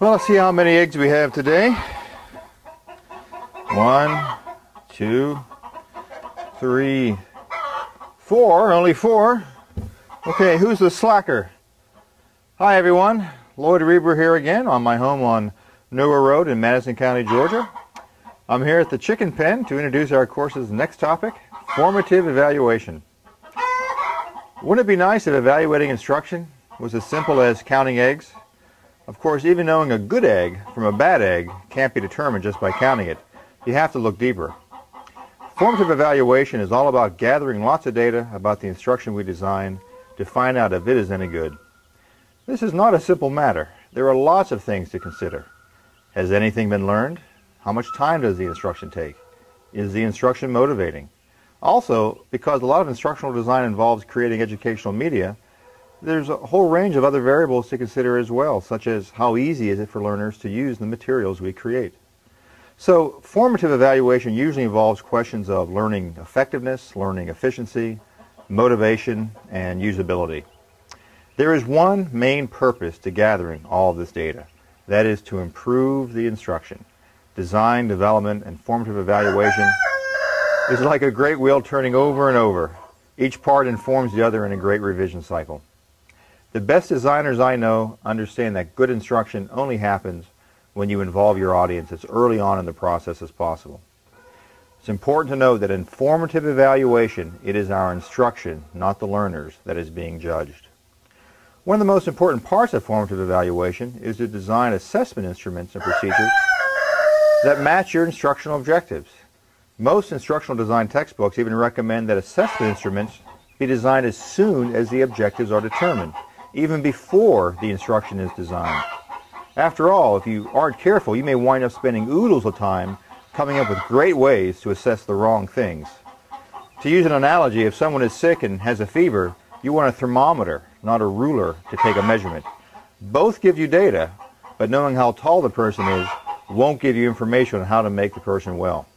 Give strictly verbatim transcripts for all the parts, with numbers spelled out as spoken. Well, let's see how many eggs we have today. One, two, three, four, only four. Okay, who's the slacker? Hi everyone, Lloyd Rieber here again on my home on Nowhere Road in Madison County, Georgia. I'm here at the chicken pen to introduce our course's next topic, formative evaluation. Wouldn't it be nice if evaluating instruction was as simple as counting eggs? Of course, even knowing a good egg from a bad egg can't be determined just by counting it. You have to look deeper. Formative evaluation is all about gathering lots of data about the instruction we design to find out if it is any good. This is not a simple matter. There are lots of things to consider. Has anything been learned? How much time does the instruction take? Is the instruction motivating? Also, because a lot of instructional design involves creating educational media, there's a whole range of other variables to consider as well, such as how easy is it for learners to use the materials we create. So, formative evaluation usually involves questions of learning effectiveness, learning efficiency, motivation, and usability. There is one main purpose to gathering all this data. That is to improve the instruction. Design, development, and formative evaluation is like a great wheel turning over and over. Each part informs the other in a great revision cycle. The best designers I know understand that good instruction only happens when you involve your audience as early on in the process as possible. It's important to know that in formative evaluation, it is our instruction, not the learners, that is being judged. One of the most important parts of formative evaluation is to design assessment instruments and procedures that match your instructional objectives. Most instructional design textbooks even recommend that assessment instruments be designed as soon as the objectives are determined, even before the instruction is designed. After all, if you aren't careful, you may wind up spending oodles of time coming up with great ways to assess the wrong things. To use an analogy, if someone is sick and has a fever, you want a thermometer, not a ruler, to take a measurement. Both give you data, but knowing how tall the person is won't give you information on how to make the person well.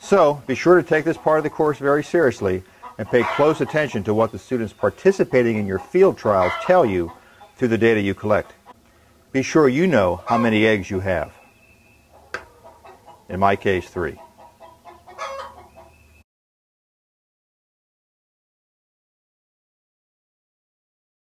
So, be sure to take this part of the course very seriously and pay close attention to what the students participating in your field trials tell you through the data you collect. Be sure you know how many eggs you have. In my case, three.